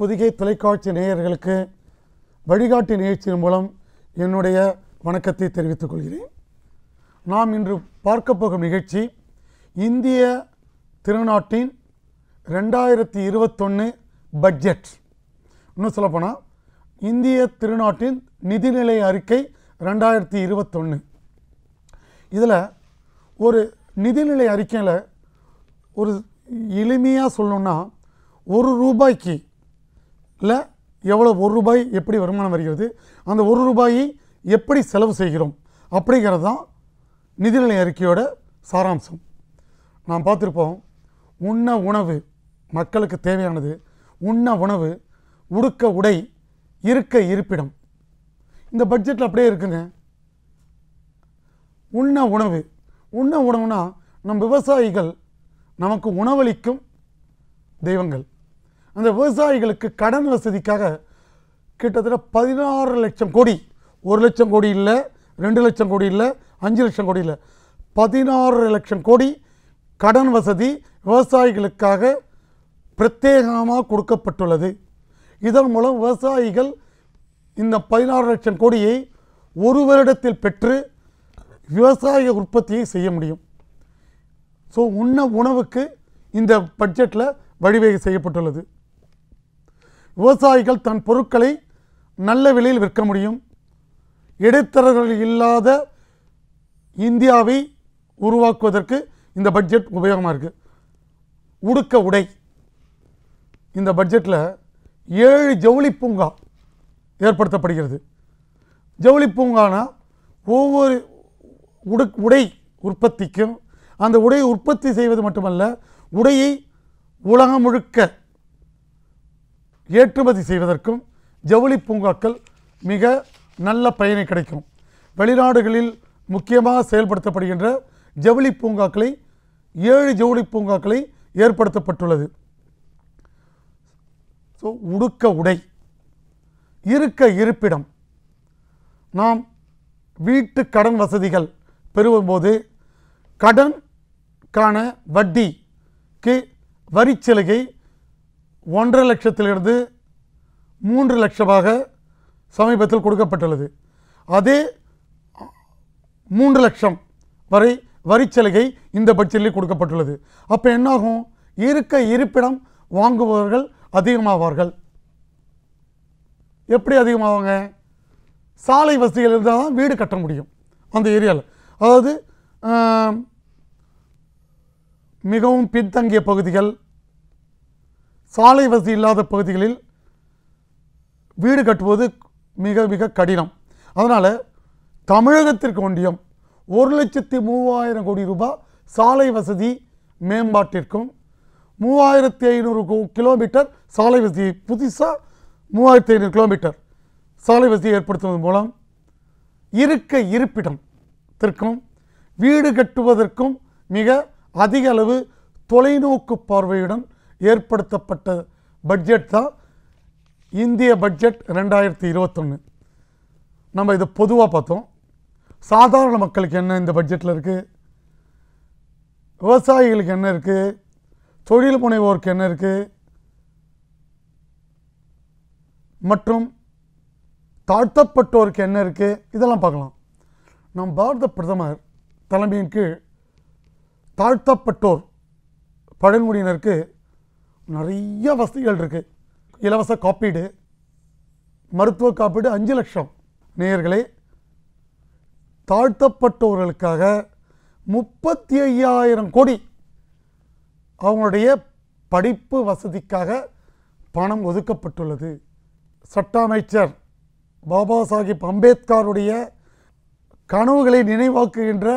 புதிகை தொலைக்காட்சி நேயர்களுக்கு வழிகாட்டி நிகழ்ச்சியின் மூலம் என்னுடைய வணக்கத்தை தெரிவித்துக் கொள்கிறேன். நாம் இன்று பார்க்க போகும் நிகழ்ச்சி இந்திய திருநாட்டின் 2021 பட்ஜெட். இன்னும் சொல்லப்போனால் இந்திய திருநாட்டின் நிதிநிலை அறிக்கை 2021. இதில் ஒரு நிதிநிலை அறிக்கையில் ஒரு எளிமையாக சொல்லணும்னா ஒரு ரூபாய்க்கு இல்லை எவ்வளோ, ஒரு ரூபாய் எப்படி வருமானம் வருகிறது, அந்த ஒரு ரூபாயை எப்படி செலவு செய்கிறோம் அப்படிங்கிறது தான் நிதிநிலை அறிக்கையோட சாராம்சம். நாம் பார்த்துருப்போம், உண்ண உணவு மக்களுக்கு தேவையானது, உண்ண உணவு, உடுக்க உடை, இருக்க இருப்பிடம். இந்த பட்ஜெட்டில் அப்படியே இருக்குங்க. உண்ண உணவு, உண்ண உணவுனா நம் விவசாயிகள் நமக்கு உணவளிக்கும் தெய்வங்கள். அந்த விவசாயிகளுக்கு கடன் வசதிக்காக கிட்டத்தட்ட 16 லட்சம் கோடி, 1 லட்சம் கோடி இல்லை, 2 லட்சம் கோடி இல்லை, 5 லட்சம் கோடி இல்லை, 16 லட்சம் கோடி கடன் வசதி விவசாயிகளுக்காக பிரத்யேகமாக கொடுக்கப்பட்டுள்ளது. இதன் மூலம் விவசாயிகள் இந்த 16 லட்சம் கோடியை ஒரு வருடத்தில் பெற்று விவசாய உற்பத்தியை செய்ய முடியும். ஸோ உண்ண உணவுக்கு இந்த பட்ஜெட்டில் வழிவகை செய்யப்பட்டுள்ளது. விவசாயிகள் தன் பொருட்களை நல்ல விலையில் விற்க முடியும். இடைத்தரகர்கள் இல்லாத இந்தியாவை உருவாக்குவதற்கு இந்த பட்ஜெட் உபயோகமாக இருக்குது. உடுக்க உடை, இந்த பட்ஜெட்டில் 7 ஜவுளி பூங்கா ஏற்படுத்தப்படுகிறது. ஜவுளி பூங்கானா ஒவ்வொரு உடை உற்பத்திக்கும், அந்த உடையை உற்பத்தி செய்வது மட்டுமல்ல, உடையை உலகம் முழுக்க ஏற்றுமதி செய்வதற்கும் ஜவுளி பூங்காக்கள் மிக நல்ல பயனை கிடைக்கும். வெளிநாடுகளில் முக்கியமாக செயல்படுத்தப்படுகின்ற ஜவுளி பூங்காக்களை, 7 ஜவுளி பூங்காக்களை ஏற்படுத்தப்பட்டுள்ளது. ஸோ உடுக்க உடை, இருக்க இருப்பிடம், நாம் வீட்டு கடன் வசதிகள் பெறும்போது கடனுக்கான வட்டிக்கு வரிச்சலுகை 1.5 லட்சத்திலிருந்து 3 லட்சமாக சமீபத்தில் கொடுக்கப்பட்டுள்ளது. அதே 3 லட்சம் வரை வரிச்சலுகை இந்த பட்ஜெட்டில் கொடுக்கப்பட்டுள்ளது. அப்போ என்னாகும், இருக்க இருப்பிடம் வாங்குபவர்கள் அதிகமாவார்கள். எப்படி அதிகமாவாங்க, சாலை வசதிகள் இருந்தால் தான் வீடு கட்ட முடியும் அந்த ஏரியாவில். அதாவது மிகவும் பின்தங்கிய பகுதிகள், சாலை வசதி இல்லாத பகுதிகளில் வீடு கட்டுவது மிக மிக கடினம். அதனால் தமிழகத்திற்கு ஒன்றியம் 1,30,000 கோடி ரூபாய் சாலை வசதி மேம்பாட்டிற்கும், 3,500 கிலோமீட்டர் சாலை வசதி, புதுசாக 3,500 கிலோமீட்டர் சாலை வசதி ஏற்படுத்துவதன் மூலம் இருக்க இருப்பிடத்திற்கும் வீடு கட்டுவதற்கும் மிக அதிக அளவு தொலைநோக்கு பார்வையுடன் ஏற்படுத்தப்பட்ட பட்ஜெட் தான் இந்திய பட்ஜெட் 2021. நம்ம இதை பொதுவாக பார்த்தோம். சாதாரண மக்களுக்கு என்ன இந்த பட்ஜெட்டில் இருக்குது, விவசாயிகளுக்கு என்ன இருக்குது, தொழில் முனைவோருக்கு என்ன இருக்குது, மற்றும் தாழ்த்தப்பட்டோருக்கு என்ன இருக்குது, இதெல்லாம் பார்க்கலாம். நம் பாரத பிரதமர் தலைமையின் கீழ் தாழ்த்தப்பட்டோர் பழங்குடியினருக்கு நிறைய வசதிகள் இருக்குது. இலவச காப்பீடு, மருத்துவ காப்பீடு 5 லட்சம். நேயர்களே, தாழ்த்தப்பட்டவர்களுக்காக 35,000 கோடி அவங்களுடைய படிப்பு வசதிக்காக பணம் ஒதுக்கப்பட்டுள்ளது. சட்ட அமைச்சர் பாபா சாஹிப் அம்பேத்கருடைய கனவுகளை நினைவாக்குகின்ற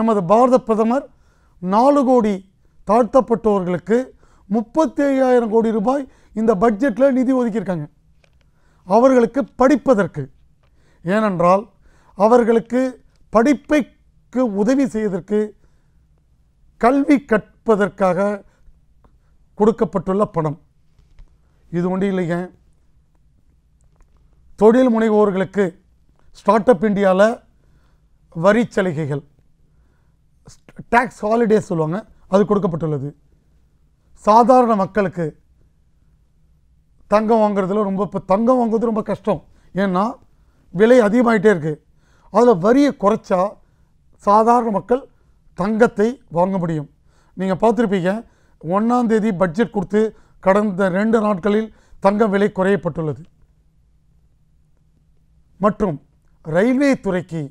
நமது பாரத பிரதமர் 4 கோடி தாழ்த்தப்பட்டவர்களுக்கு 35,000 கோடி ரூபாய் இந்த பட்ஜெட்டில் நிதி ஒதுக்கியிருக்காங்க. அவர்களுக்கு படிப்பதற்கு, ஏனென்றால் அவர்களுக்கு படிப்பைக்கு உதவி செய்வதற்கு, கல்வி கற்பதற்காக கொடுக்கப்பட்டுள்ள பணம். இது ஒன்றும் இல்லைங்க, தொழில் முனைவோர்களுக்கு ஸ்டார்ட் அப் இண்டியாவில் வரி சலுகைகள், டேக்ஸ் ஹாலிடேஸ் சொல்லுவாங்க, அது கொடுக்கப்பட்டுள்ளது. சாதாரண மக்களுக்கு தங்கம் வாங்குறதுல ரொம்ப தங்கம் வாங்குறது ரொம்ப கஷ்டம் ஏன்னா விலை அதிகமாயிட்டே இருக்கு அதுல வரிய குறைச்சா சாதாரண மக்கள் தங்கத்தை வாங்க முடியும் நீங்க பாத்திருப்பீங்க 1 ஆம் தேதி பட்ஜெட் கொடுத்து கடந்த 2 நாட்களில் தங்கம் விலை குறையப்பட்டுள்ளது மற்றும் ரயில்வே துறைக்கு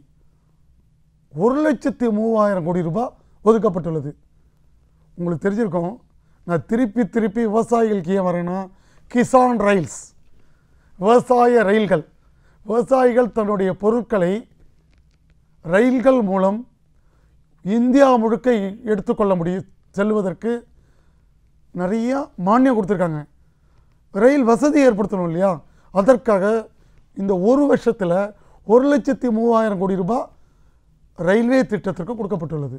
1,03,000 கோடி ரூபாய் ஒதுக்கப்பட்டுள்ளது உங்களுக்கு தெரிஞ்சிருக்கும் நான் திருப்பி திருப்பி விவசாயிகளுக்கு ஏன் வரேனா किसान रैल्स விவசாயிகள் தன்னுடைய பொருட்களை ரயில்கள் மூலம் இந்தியா முழுக்க எடுத்து கொள்ள முடியும் செல்வதற்கு நிறைய மானியம் கொடுத்திருக்காங்க ரயில் வசதி ஏற்படுத்தணும் இல்லையா அதற்காக இந்த ஒரு வருஷத்துல 1,03,000 கோடி ரூபாய் ரயில்வே திட்டத்துக்கு கொடுக்கப்பட்டுள்ளது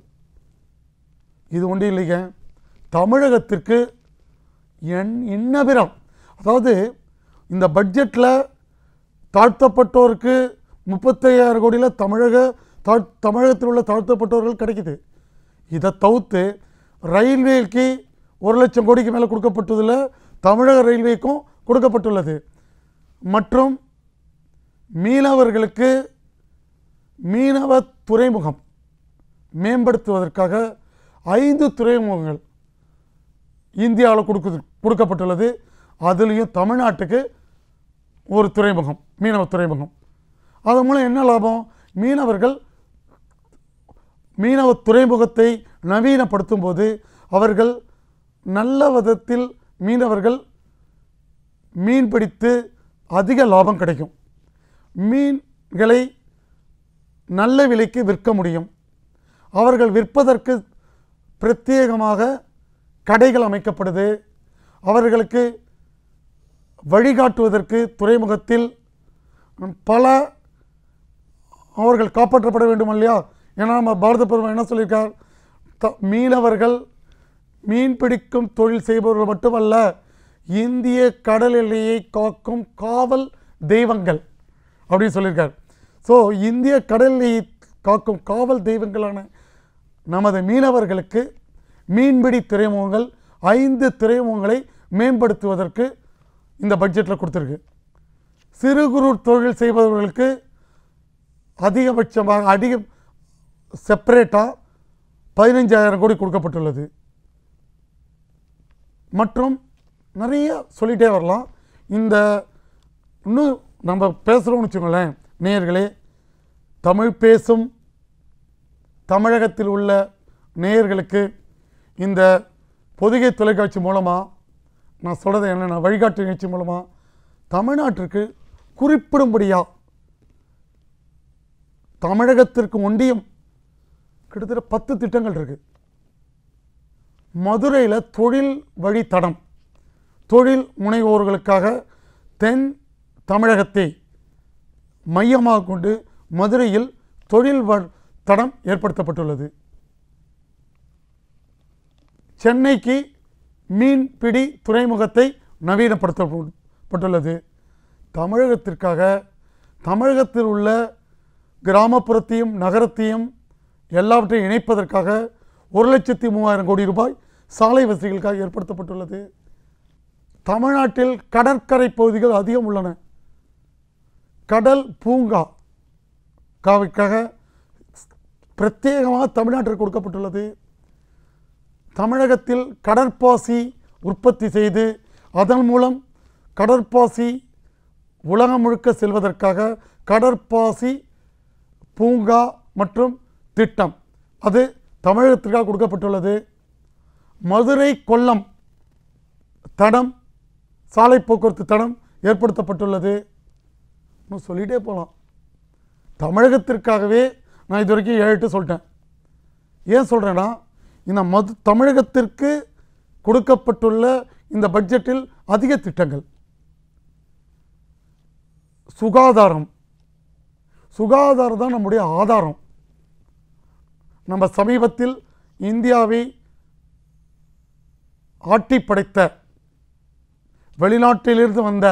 இது ஒன்றே இல்லைங்க தமிழகத்துக்கு இன்னபிரம் அதாவது இந்த பட்ஜெட்ல தாழ்த்தப்பட்டோருக்கு 35,000 கோடியில தமிழகத்தில் உள்ள தாழ்த்தப்பட்டவர்கள் கிடைக்குது இத தவிர்த்து ரயில்வேக்கு 1,00,000 கோடிக்கு மேல கொடுக்கப்பட்டதுல தமிழக ரயில்வேக்கும் கொடுக்கப்பட்டுள்ளது மற்றும் மீனவர்களுக்கு மீனவ துறைமுகம் மேம்படுத்துவதற்காக 5 துறைமுகங்கள் இந்தியாவுல கொடுக்கப்பட்டுள்ளது அதுலயும் தமிழ்நாட்டுக்கு ஒரு துறைமுகம் மீனவ துறைமுகம் அதன் மூலம் என்ன லாபம் மீனவர்கள் மீனவ துறைமுகத்தை நவீனப்படுத்தும்போது அவர்கள் நல்ல விதத்தில் மீனவர்கள் மீன் பிடித்து அதிக லாபம் கிடைக்கும் மீன்களை நல்ல விலைக்கு விற்க முடியும் அவர்கள் விற்பதற்கு பிரத்தியேகமாக கடைகள் அமைக்கப்படுது அவர்களுக்கு வழிகாட்டுவதற்கு துறைமுகத்தில் பல அவர்கள் காப்பாற்றப்பட வேண்டும் இல்லையா ஏன்னா நம்ம பாரத பிரதமர் என்ன சொல்லிருக்கார் மீனவர்கள் மீன் பிடிக்கும் தொழில் செய்பவர்கள் மட்டுமல்ல இந்திய கடல் எல்லையை காக்கும் காவல் தெய்வங்கள் அப்படி சொல்லிருக்கார் சோ இந்திய கடல் எல்லையை காக்கும் காவல் தெய்வங்களான நமது மீனவர்களுக்கு மீன்பிடி துறைமுகங்கள் 5 துறைமுகங்களை மேம்படுத்துவதற்கு இந்த பட்ஜெட்ல கொடுத்திருக்கு சிறு குறு தொழில் செய்பவர்களுக்கு அதிகபட்சமாக செப்பரேட்டா 15,000 கோடி கொடுக்கப்பட்டுள்ளது மற்றும் நிறைய சொல்லிட்டே வரலாம் இந்த இன்னும் நம்ம பேசறோம்னு சொல்றேன் நேயர்களே தமிழ் பேசும் தமிழகத்தில் உள்ள நேயர்களுக்கு இந்த பொதிகை தொலைக்காட்சி மூலமா நான் சொல்றது என்னன்னா வழிகாட்டு நிகழ்ச்சி மூலமா தமிழ்நாட்டுக்கு குறிப்பிடும்படியா தமிழகத்திற்கு ஒன்றியம் கிட்டத்தட்ட 10 திட்டங்கள் இருக்கு மதுரையில தொழில் வழி தடம் தொழில் முனைவோர்களுக்காக தென் தமிழகத்தை மையமாக கொண்டு மதுரையில் தொழில் தடம் ஏற்படுத்தப்பட்டுள்ளது சென்னைக்கு மீன்பிடி துறைமுகத்தை நவீனப்படுத்தப்பட்டுள்ளது தமிழகத்திற்காக தமிழகத்தில் உள்ள கிராமப்புறத்தையும் நகரத்தையும் எல்லாவற்றையும் இணைப்பதற்காக 1,03,000 கோடி ரூபாய் சாலை வசதிகளுக்காக ஏற்படுத்தப்பட்டுள்ளது தமிழ்நாட்டில் கடற்கரை பகுதிகள் அதிகம் உள்ளன கடல் பூங்கா காவிற்காக பிரத்தியேகமாக தமிழ்நாட்டிற்கு கொடுக்கப்பட்டுள்ளது தமிழகத்தில் கடற்பாசி உற்பத்தி செய்து அதன் மூலம் கடற்பாசி உலகம் முழுக்க செல்வதற்காக கடற்பாசி பூங்கா மற்றும் திட்டம் அது தமிழகத்திற்காக கொடுக்கப்பட்டுள்ளது மதுரை கொல்லம் தடம் சாலை போக்குவரத்து தடம் ஏற்படுத்தப்பட்டுள்ளது இன்னும் சொல்லிட்டே போகலாம் தமிழகத்திற்காகவே நான் இதுவரைக்கும் 7 சொல்லிட்டேன் ஏன் சொல்றேன்னா இந்த தமிழகத்திற்கு கொடுக்கப்பட்டுள்ள இந்த பட்ஜெட்டில் அதிக திட்டங்கள் சுகாதாரம் தான் நம்முடைய ஆதாரம் நம்ம சமீபத்தில் இந்தியாவை ஆட்டி படைத்த வெளிநாட்டிலிருந்து வந்த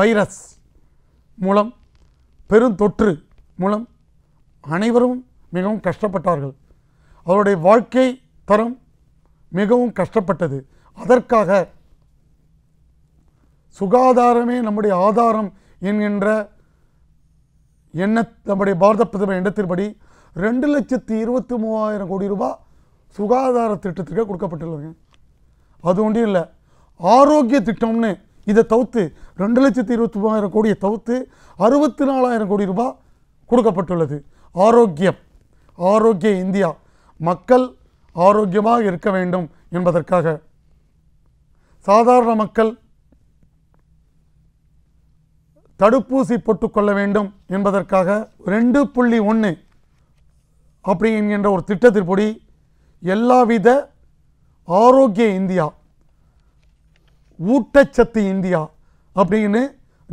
வைரஸ் மூலம் பெருந்தொற்று மூலம் அனைவரும் மிகவும் கஷ்டப்பட்டார்கள் அவருடைய வாழ்க்கை தரம் மிகவும் கஷ்டப்பட்டது அதற்காக சுகாதாரமே நம்முடைய ஆதாரம் என்கின்ற நம்முடைய பாரத பிரதம எண்ணத்தின்படி 2,23,000 கோடி ரூபாய் சுகாதார திட்டத்துக்கு கொடுக்கப்பட்டுள்ளது. அது ஒன்றும் இல்லை, ஆரோக்கிய திட்டம்னு இதை தவிர்த்து 2,23,000 கோடியை தவிர்த்து 64,000 கோடி ரூபாய் கொடுக்கப்பட்டுள்ளது. ஆரோக்கியம், ஆரோக்கிய இந்தியா, மக்கள் ஆரோக்கியமாக இருக்க வேண்டும் என்பதற்காக சாதாரண மக்கள் தடுப்பூசி போட்டுக்கொள்ள வேண்டும் என்பதற்காக 2.1 அப்படி என்கின்ற ஒரு திட்டத்தின்படி எல்லாவித ஆரோக்கிய இந்தியா, ஊட்டச்சத்து இந்தியா அப்படின்னு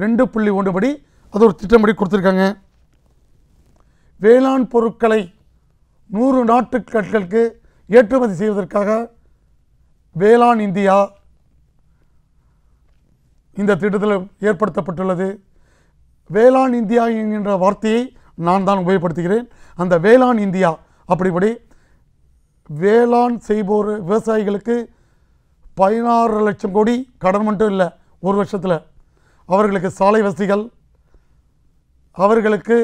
2.1 படி அது ஒரு திட்டம்படி கொடுத்துருக்காங்க. வேளாண் பொருட்களை 100 நாட்டுக்கு ஏற்றுமதி செய்வதற்காக வேளாண் இந்தியா இந்த திட்டத்தில் ஏற்படுத்தப்பட்டுள்ளது. வேளாண் இந்தியா என்கின்ற வார்த்தையை நான் தான் உபயோகப்படுத்துகிறேன். அந்த வேளாண் இந்தியா அப்படிப்படி வேளாண் செய்போர் விவசாயிகளுக்கு 16 லட்சம் கோடி கடன் மட்டும் இல்லை, ஒரு வருஷத்தில் அவர்களுக்கு சாலை வசதிகள், அவர்களுக்கு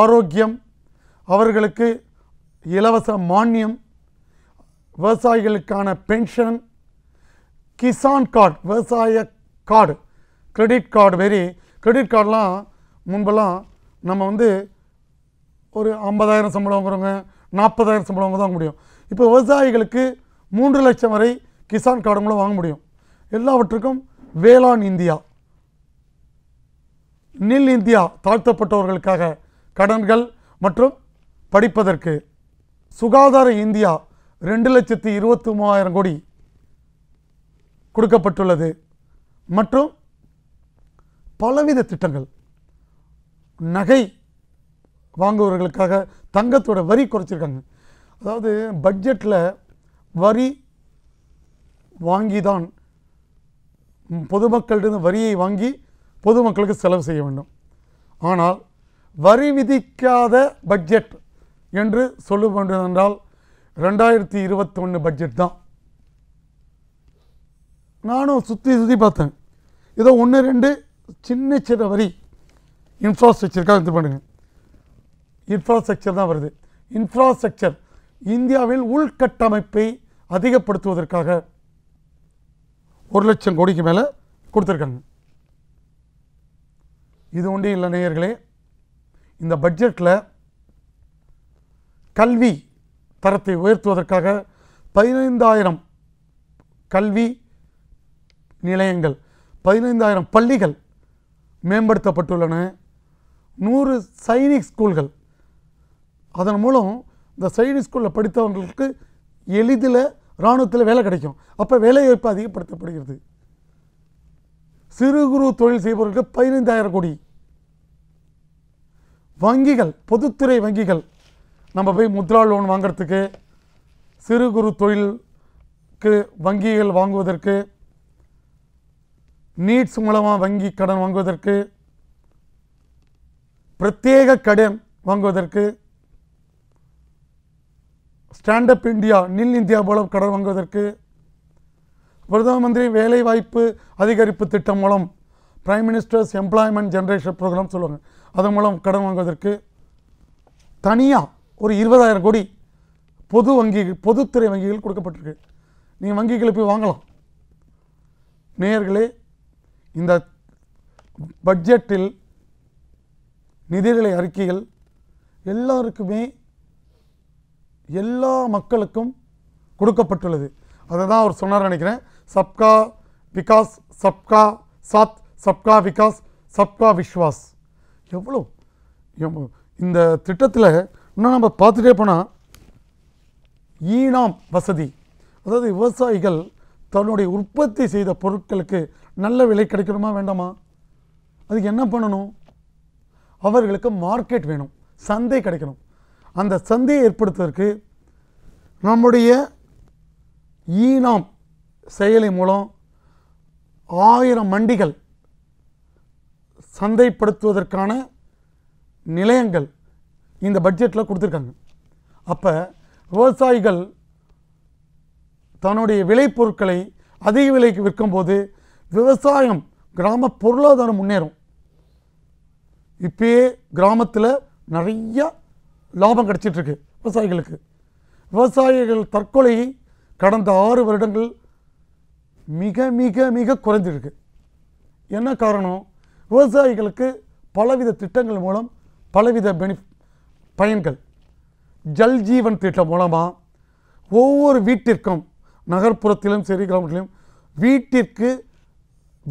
ஆரோக்கியம், அவர்களுக்கு இலவச மானியம், விவசாயிகளுக்கான பென்ஷன், கிசான் கார்டு, விவசாய கார்டு, கிரெடிட் கார்டு மாரி. கிரெடிட் கார்டெலாம் முன்பெல்லாம் நம்ம ஒரு 50,000 சம்பளம் வாங்குறவங்க 40,000 சம்பளம் வாங்க தான் முடியும். இப்போ விவசாயிகளுக்கு 3 லட்சம் வரை கிசான் கார்டு மூலம் வாங்க முடியும். எல்லாவற்றுக்கும் வேளாண் இந்தியா, நில் இந்தியா, தாழ்த்தப்பட்டவர்களுக்காக கடன்கள் மற்றும் படிப்பதற்கு, சுகாதார இந்தியா 2,23,000 கோடி கொடுக்கப்பட்டுள்ளது. மற்றும் பலவித திட்டங்கள், நகை வாங்குவர்களுக்காக தங்கத்தோட வரி குறைச்சிருக்காங்க. அதாவது பட்ஜெட்டில் வரி வாங்கி தான் பொதுமக்களிடம் வரியை வாங்கி பொதுமக்களுக்கு செலவு செய்ய வேண்டும். ஆனால் வரி விதிக்காத பட்ஜெட் என்று சொல்ல வேண்டும் என்றால் 2021 பட்ஜெட் தான். நானும் சுற்றி பார்த்தேன், ஏதோ 1-2 சின்ன வரி இன்ஃப்ராஸ்ட்ரக்சருக்காக இது பண்ணுங்க. இன்ஃப்ராஸ்ட்ரக்சர் தான் வருது. இன்ஃப்ராஸ்ட்ரக்சர் இந்தியாவில் உள்கட்டமைப்பை அதிகப்படுத்துவதற்காக 1 லட்சம் கோடிக்கு மேலே கொடுத்துருக்காங்க. இது ஒன்றே இல்லை நேயர்களே, இந்த பட்ஜெட்டில் கல்வி தரத்தை உயர்த்துவதற்காக 15,000 கல்வி நிலையங்கள், 15,000 பள்ளிகள் மேம்படுத்தப்பட்டுள்ளன. 100 சைனிக் ஸ்கூல்கள், அதன் மூலம் இந்த சைனிக் ஸ்கூலில் படித்தவங்களுக்கு எளிதில் இராணுவத்தில் வேலை கிடைக்கும். அப்போ வேலைவாய்ப்பு அதிகப்படுத்தப்படுகிறது. சிறு குறு தொழில் செய்பவர்களுக்கு 15,000 கோடி. வங்கிகள், பொதுத்துறை வங்கிகள், நம்ம போய் முத்ரா லோன் வாங்கிறதுக்கு, சிறு குறு தொழிலுக்கு வங்கிகள் வாங்குவதற்கு, நீட்ஸ் மூலமாக வங்கி கடன் வாங்குவதற்கு, பிரத்யேக கடன் வாங்குவதற்கு, ஸ்டாண்டப் இந்தியா, நில் இந்தியா மூலம் கடன் வாங்குவதற்கு, பிரதம மந்திரி வேலைவாய்ப்பு அதிகரிப்பு திட்டம் மூலம், prime ministers employment generation programme சொல்லுவாங்க, அதன் மூலம் கடன் வாங்குவதற்கு தனியாக ஒரு 20,000 கோடி பொது வங்கி, பொதுத்துறை வங்கிகள் கொடுக்கப்பட்டிருக்கு. நீங்கள் வங்கிகளை போய் வாங்கலாம். நேயர்களே, இந்த பட்ஜெட்டில் நிதிநிலை அறிக்கைகள் எல்லாருக்குமே, எல்லா மக்களுக்கும் கொடுக்கப்பட்டுள்ளது. அதை தான் அவர் சொன்னார் நினைக்கிறேன், சப்கா விகாஸ், சப்கா சாத், சப்கா விகாஸ், சப்கா விஸ்வாஸ். எவ்வளோ இந்த திட்டத்தில் இன்னும் நம்ம பார்த்துட்டே போனால், ஈனாம் வசதி, அதாவது விவசாயிகள் தன்னுடைய உற்பத்தி செய்த பொருட்களுக்கு நல்ல விலை கிடைக்கணுமா வேண்டாமா, அதுக்கு என்ன பண்ணணும், அவர்களுக்கு மார்க்கெட் வேணும், சந்தை கிடைக்கணும். அந்த சந்தையை ஏற்படுத்துவதற்கு நம்முடைய ஈனாம் செயலி மூலம் 1000 மண்டிகள் சந்தைப்படுத்துவதற்கான நிலையங்கள் இந்த பட்ஜெட்டில் கொடுத்துருக்காங்க. அப்போ விவசாயிகள் தன்னுடைய விளைபொருட்களை அதிக விலைக்கு விற்கும்போது விவசாயம் கிராம பொருளாதாரம் முன்னேறும். இப்பயே கிராமத்தில் நிறைய லாபம் கிடைச்சிட்ருக்கு விவசாயிகளுக்கு. விவசாயிகள் தற்கொலை கடந்த 6 வருடங்கள் மிக மிக மிக குறைஞ்சிருக்கு. என்ன காரணம்? விவசாயிகளுக்கு பலவித திட்டங்கள் மூலம் பலவித பயன்கள். ஜல் ஜீவன் திட்டம் மூலமாக ஒவ்வொரு வீட்டிற்கும், நகர்ப்புறத்திலும் சரி கிராமத்திலும்,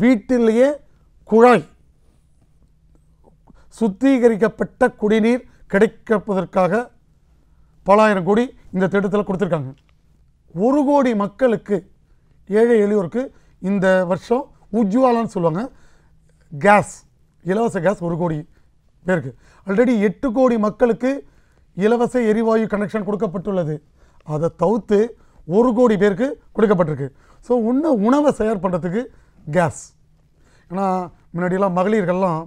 வீட்டிலேயே குழாய் சுத்திகரிக்கப்பட்ட குடிநீர் கிடைப்பதற்காக பல ஆயிரம் கோடி இந்த திட்டத்தில் கொடுத்துருக்காங்க. 1 கோடி மக்களுக்கு, ஏழை எளியோருக்கு இந்த வருஷம் உஜ்வாலான்னு சொல்லுவாங்க கேஸ், இலவச கேஸ் 1 கோடி பேருக்கு. ஆல்ரெடி 8 கோடி மக்களுக்கு இலவச எரிவாயு கனெக்ஷன் கொடுக்கப்பட்டுள்ளது. அதை தவிர்த்து 1 கோடி பேருக்கு கொடுக்கப்பட்டிருக்கு. ஸோ இன்னும் உணவை தயார் பண்ணுறதுக்கு கேஸ். ஏன்னா முன்னாடியெல்லாம் மகளிர்கள்லாம்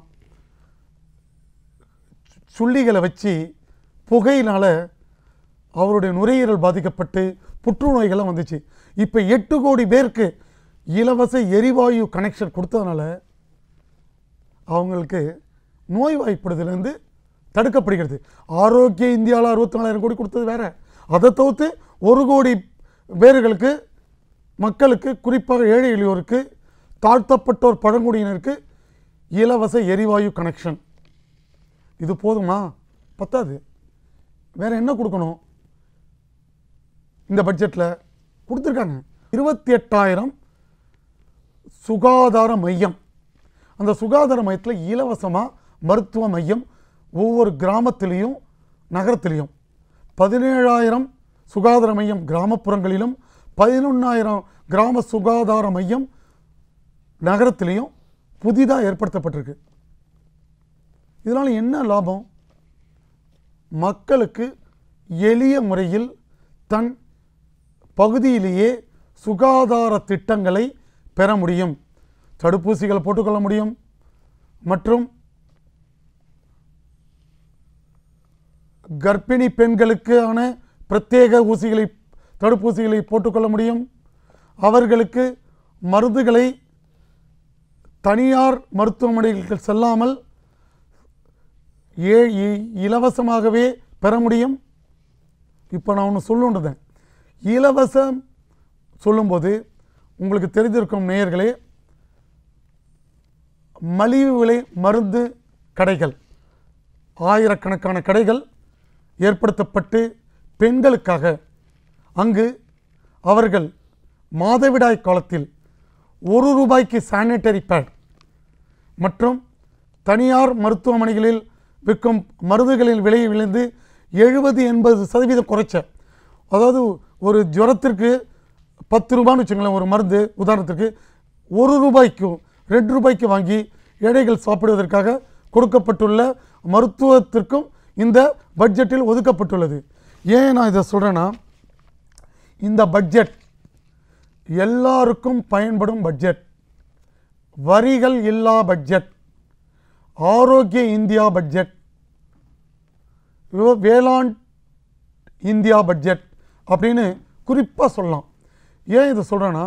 சுள்ளிகளை வச்சு புகையினால் அவருடைய நுரையீரல் பாதிக்கப்பட்டு புற்றுநோய்கள்லாம் வந்துச்சு. இப்போ 8 கோடி பேருக்கு இலவச எரிவாயு கனெக்ஷன் கொடுத்ததுனால அவங்களுக்கு நோய்வாய்ப்படுதுலேருந்து தடுக்கப்படுகிறது. ஆரோக்கிய இந்தியாவில் 64,000 கோடி கொடுத்தது வேறு. அதை தவிர்த்து 1 கோடி பேர்களுக்கு மக்களுக்கு, குறிப்பாக ஏழை எளியோருக்கு, தாழ்த்தப்பட்டோர், பழங்குடியினருக்கு இலவச எரிவாயு கனெக்ஷன். இது போதுமா? பத்தாது. வேறு என்ன கொடுக்கணும்? இந்த பட்ஜெட்டில் கொடுத்துருக்காங்க 28,000 சுகாதார மையம். அந்த சுகாதார மையத்தில் இலவசமாக மருத்துவ மையம் ஒவ்வொரு கிராமத்திலையும் நகரத்திலையும். 17,000 சுகாதார மையம் கிராமப்புறங்களிலும், 11,000 கிராம சுகாதார மையம் நகரத்திலையும் புதிதாக ஏற்படுத்தப்பட்டிருக்கு. இதனால் என்ன லாபம்? மக்களுக்கு எளிய முறையில் தன் பகுதியிலேயே சுகாதார திட்டங்களை பெற முடியும், தடுப்பூசிகள் போட்டுக்கொள்ள முடியும், மற்றும் கர்ப்பிணி பெண்களுக்கான பிரத்யேக தடுப்பூசிகளை போட்டுக்கொள்ள முடியும், அவர்களுக்கு மருந்துகளை தனியார் மருத்துவமனைகளுக்கு செல்லாமல் இலவசமாகவே பெற முடியும். இப்போ நான் ஒன்று சொல்லுன்றேன். இலவசம் சொல்லும்போது உங்களுக்கு தெரிஞ்சிருக்கும் நேயர்களே, மலிவு விலை மருந்து கடைகள், ஆயிரக்கணக்கான கடைகள் ஏற்படுத்தப்பட்டு பெண்களுக்காக அங்கு அவர்கள் மாதவிடாய் காலத்தில் 1 ரூபாய்க்கு சானிட்டரி பேட் மற்றும் தனியார் மருத்துவமனைகளில் விற்கும் மருந்துகளின் விலையை விளைந்து 70-80% குறைச்ச, அதாவது ஒரு ஜுரத்திற்கு 10 ரூபான்னு வச்சுங்களேன், ஒரு மருந்து உதாரணத்திற்கு 1 ரூபாய்க்கும் 2 ரூபாய்க்கு வாங்கி ஏழைகள் சாப்பிடுவதற்காக கொடுக்கப்பட்டுள்ள மருத்துவத்திற்கும் இந்த பட்ஜெட்டில் ஒதுக்கப்பட்டுள்ளது. ஏன் நான் இதை சொல்கிறேன்னா, இந்த பட்ஜெட் எல்லாருக்கும் பயன்படும் பட்ஜெட், வரிகள் இல்லா பட்ஜெட், ஆரோக்கிய இந்தியா பட்ஜெட், வேளாண் இந்தியா பட்ஜெட் அப்படின்னு குறிப்பாக சொல்லலாம். ஏன் இதை சொல்கிறேன்னா,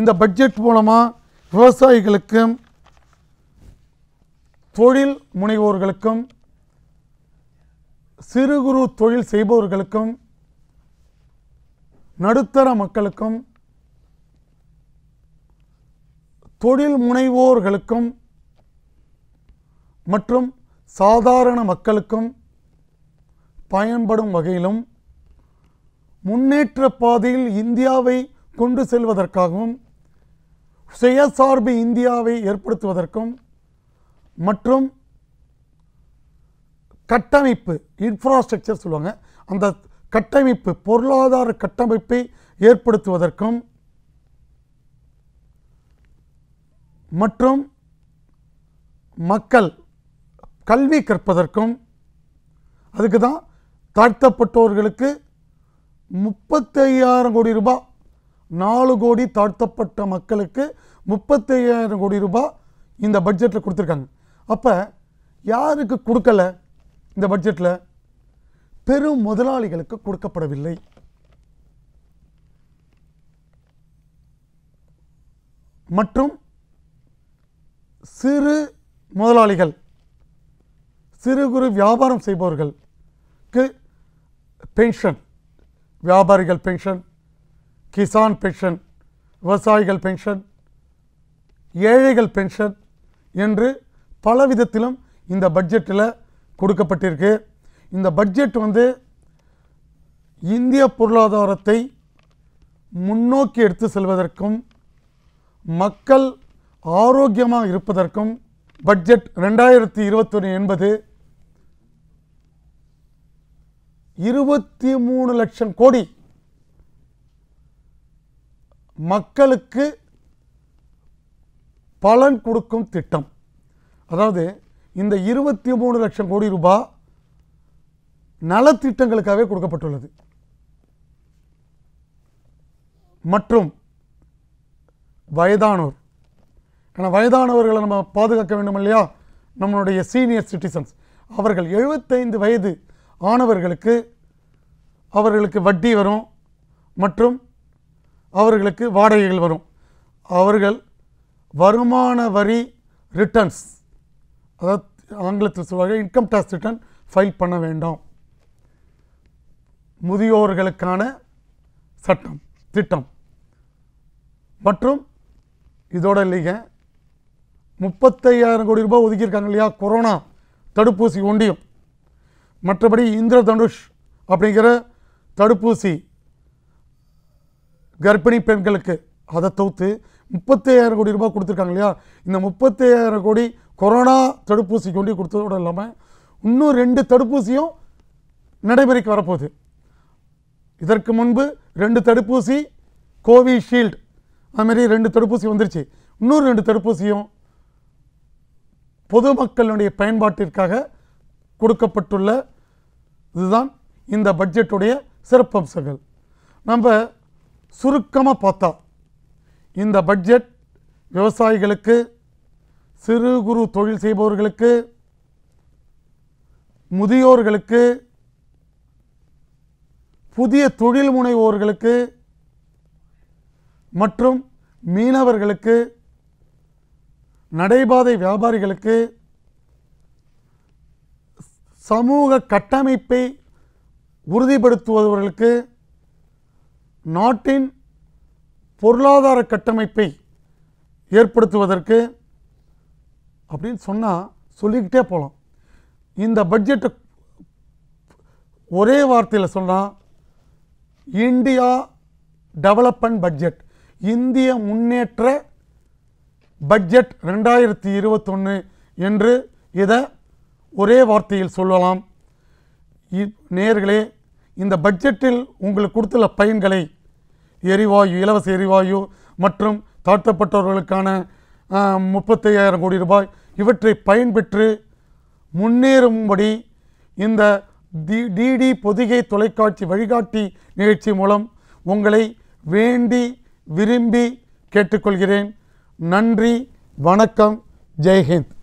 இந்த பட்ஜெட் மூலமாக விவசாயிகளுக்கும் தொழில் முனைவோர்களுக்கும் சிறு குறு தொழில் செய்பவர்களுக்கும் நடுத்தர மக்களுக்கும் தொழில் முனைவோர்களுக்கும் மற்றும் சாதாரண மக்களுக்கும் பயன்படும் வகையிலும் முன்னேற்ற பாதையில் இந்தியாவை கொண்டு செல்வதற்காகவும் சுயசார்பு இந்தியாவை ஏற்படுத்துவதற்கும் மற்றும் கட்டமைப்பு, இன்ஃப்ராஸ்ட்ரக்சர் சொல்லுவாங்க, அந்த கட்டமைப்பு, பொருளாதார கட்டமைப்பை ஏற்படுத்துவதற்கும் மற்றும் மக்கள் கல்வி கற்பதற்கும். அதுக்கு தான் தாழ்த்தப்பட்டோர்களுக்கு 35,000 கோடி ரூபாய், 4 கோடி தாழ்த்தப்பட்ட மக்களுக்கு 35,000 கோடி ரூபாய் இந்த பட்ஜெட்டில் கொடுத்துருக்காங்க. அப்போ யாருக்கு கொடுக்கல? இந்த பட்ஜெட்டில் பெரும் முதலாளிகளுக்கு கொடுக்கப்படவில்லை. மற்றும் சிறு முதலாளிகள் சிறு குறு வியாபாரம் செய்பவர்களுக்கு பென்ஷன் வியாபாரிகள் பென்ஷன் கிசான் பென்ஷன் விவசாயிகள் பென்ஷன் ஏழைகள் பென்ஷன் என்று பல விதத்திலும் இந்த பட்ஜெட்டில் கொடுக்கப்பட்டிருக்கு. இந்த பட்ஜெட் வந்து இந்திய பொருளாதாரத்தை முன்னோக்கி எடுத்து செல்வதற்கும் மக்கள் ஆரோக்கியமாக இருப்பதற்கும் பட்ஜெட் 2021 என்பது 23 லட்சம் கோடி மக்களுக்கு பலன் கொடுக்கும் திட்டம். அதாவது இந்த 23 லட்சம் கோடி ரூபாய் நலத்திட்டங்களுக்காகவே கொடுக்கப்பட்டுள்ளது. மற்றும் வயதானோர், ஆனால் வயதானவர்களை நம்ம பாதுகாக்க வேண்டும் இல்லையா, நம்மளுடைய சீனியர் சிட்டிசன்ஸ், அவர்கள் 75 வயது ஆனவர்களுக்கு அவர்களுக்கு வட்டி வரும் மற்றும் அவர்களுக்கு வாடகைகள் வரும். அவர்கள் வருமான வரி ரிட்டர்ன்ஸ், அதாவது ஆங்கிலத்தில் சொல்வார்கள் இன்கம் டேக்ஸ் ரிட்டர்ன் ஃபைல் பண்ண வேண்டாம். முதியோர்களுக்கான சட்டம் திட்டம். மற்றும் இதோட இல்லைங்க, 35,000 கோடி ரூபாய் ஒதுக்கியிருக்காங்க இல்லையா கொரோனா தடுப்பூசி ஒன்றியம். மற்றபடி இந்திர தனுஷ் அப்படிங்கிற தடுப்பூசி கர்ப்பிணி பெண்களுக்கு, அதை தவிர்த்து 35,000 கோடி ரூபாய் கொடுத்துருக்காங்க இல்லையா. இந்த 35,000 கோடி கொரோனா தடுப்பூசிக்கு ஒன்றி கொடுத்ததோடு இல்லாமல் இன்னும் 2 தடுப்பூசியும் நடைமுறைக்கு வரப்போகுது. இதற்கு முன்பு 2 தடுப்பூசி கோவிஷீல்டு, அதுமாரி 2 தடுப்பூசி வந்துருச்சு. இன்னொரு 2 தடுப்பூசியும் பொதுமக்களுடைய பயன்பாட்டிற்காக கொடுக்கப்பட்டுள்ள இதுதான் இந்த பட்ஜெட்டுடைய சிறப்பம்சங்கள். நம்ம சுருக்கமாக பார்த்தா இந்த பட்ஜெட் விவசாயிகளுக்கு, சிறு குறு தொழில் செய்பவர்களுக்கு, முதியோர்களுக்கு, புதிய தொழில் முனைவோர்களுக்கு மற்றும் மீனவர்களுக்கு, நடைபாதை வியாபாரிகளுக்கு, சமூக கட்டமைப்பை உறுதிப்படுத்துபவர்களுக்கு, நாட்டின் பொருளாதார கட்டமைப்பை ஏற்படுத்துவதற்கு அப்படின்னு சொன்னால் சொல்லிக்கிட்டே போகலாம். இந்த பட்ஜெட்டை ஒரே வார்த்தையில் சொன்னால் இந்தியா டெவலப்மெண்ட் பட்ஜெட், இந்திய முன்னேற்ற பட்ஜெட் 2021 என்று இதை ஒரே வார்த்தையில் சொல்லலாம். நேயர்களே, இந்த பட்ஜெட்டில் உங்களுக்கு கொடுத்துள்ள பயன்களை எரிவாயு, இலவச எரிவாயு மற்றும் தாழ்த்தப்பட்டவர்களுக்கான 35,000 கோடி ரூபாய் இவற்றை பயன்பெற்று முன்னேறும்படி இந்த டிடி பொதிகை தொலைக்காட்சி வழிகாட்டி நிகழ்ச்சி மூலம் உங்களை வேண்டி விரும்பி கேட்டுக்கொள்கிறேன். நன்றி, வணக்கம், ஜெய்ஹிந்த்.